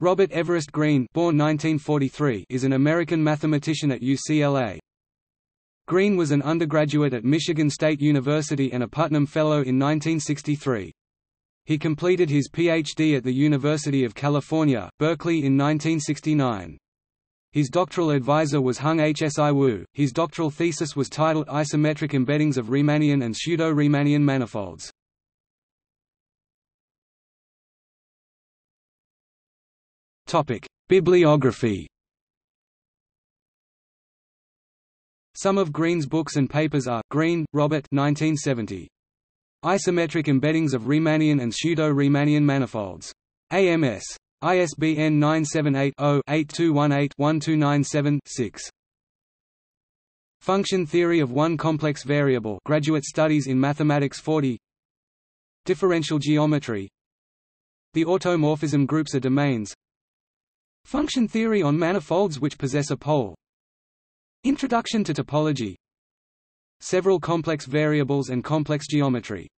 Robert Everest Greene, born 1943, is an American mathematician at UCLA. Greene was an undergraduate at Michigan State University and a Putnam Fellow in 1963. He completed his Ph.D. at the University of California, Berkeley in 1969. His doctoral advisor was Hung-Hsi Wu. His doctoral thesis was titled Isometric Embeddings of Riemannian and Pseudo-Riemannian Manifolds. Topic: Bibliography. Some of Greene's books and papers are Greene, Robert, 1970. Isometric Embeddings of Riemannian and Pseudo-Riemannian Manifolds. AMS. ISBN 978-0-8218-1297-6. Function Theory of One Complex Variable, Graduate Studies in Mathematics 40. Differential Geometry. The Automorphism Groups of Domains. Function Theory on Manifolds which possess a pole. Introduction to Topology. Several Complex Variables and Complex Geometry.